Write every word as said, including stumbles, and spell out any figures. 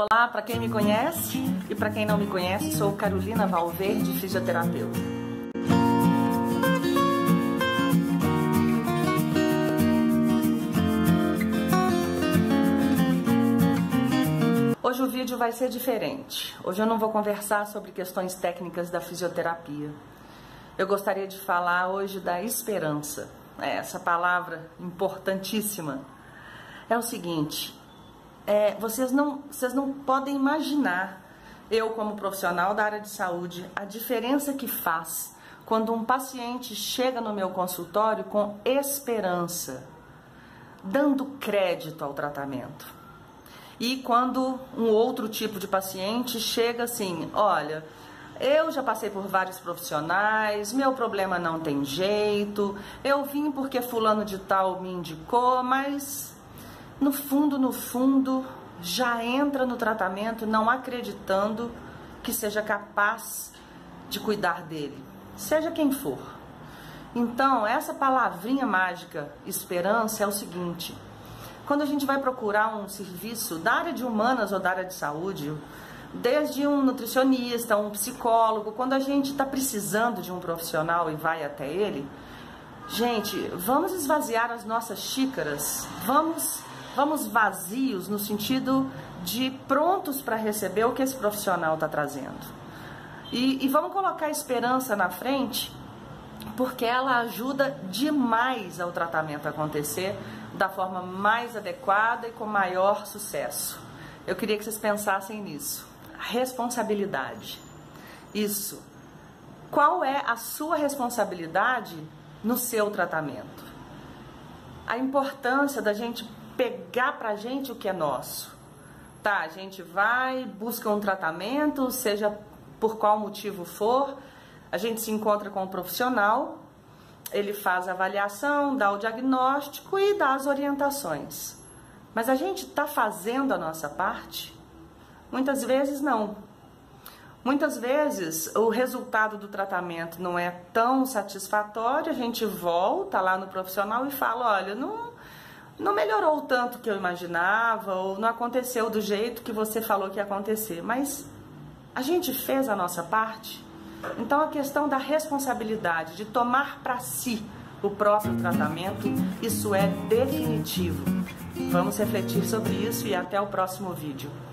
Olá, para quem me conhece e para quem não me conhece, sou Carolina Valverde, fisioterapeuta. Hoje o vídeo vai ser diferente. Hoje eu não vou conversar sobre questões técnicas da fisioterapia. Eu gostaria de falar hoje da esperança, essa palavra importantíssima. É o seguinte, é, vocês, não, vocês não podem imaginar, eu como profissional da área de saúde, a diferença que faz quando um paciente chega no meu consultório com esperança, dando crédito ao tratamento. E quando um outro tipo de paciente chega assim, olha, eu já passei por vários profissionais, meu problema não tem jeito, eu vim porque fulano de tal me indicou, mas no fundo, no fundo, já entra no tratamento não acreditando que seja capaz de cuidar dele, seja quem for. Então, essa palavrinha mágica, esperança, é o seguinte, quando a gente vai procurar um serviço da área de humanas ou da área de saúde, desde um nutricionista, um psicólogo, quando a gente está precisando de um profissional e vai até ele, gente, vamos esvaziar as nossas xícaras, vamos, vamos vazios no sentido de prontos para receber o que esse profissional está trazendo. E, e vamos colocar a esperança na frente, porque ela ajuda demais ao tratamento acontecer da forma mais adequada e com maior sucesso. Eu queria que vocês pensassem nisso. Responsabilidade. Isso. Qual é a sua responsabilidade no seu tratamento? A importância da gente pegar pra gente o que é nosso. Tá, a gente vai, busca um tratamento, seja por qual motivo for, a gente se encontra com um profissional, ele faz a avaliação, dá o diagnóstico e dá as orientações. Mas a gente tá fazendo a nossa parte? Muitas vezes não. Muitas vezes o resultado do tratamento não é tão satisfatório, a gente volta lá no profissional e fala, olha, não, não melhorou tanto que eu imaginava, ou não aconteceu do jeito que você falou que ia acontecer, mas a gente fez a nossa parte. Então a questão da responsabilidade, de tomar para si o próprio tratamento, isso é definitivo. Vamos refletir sobre isso e até o próximo vídeo.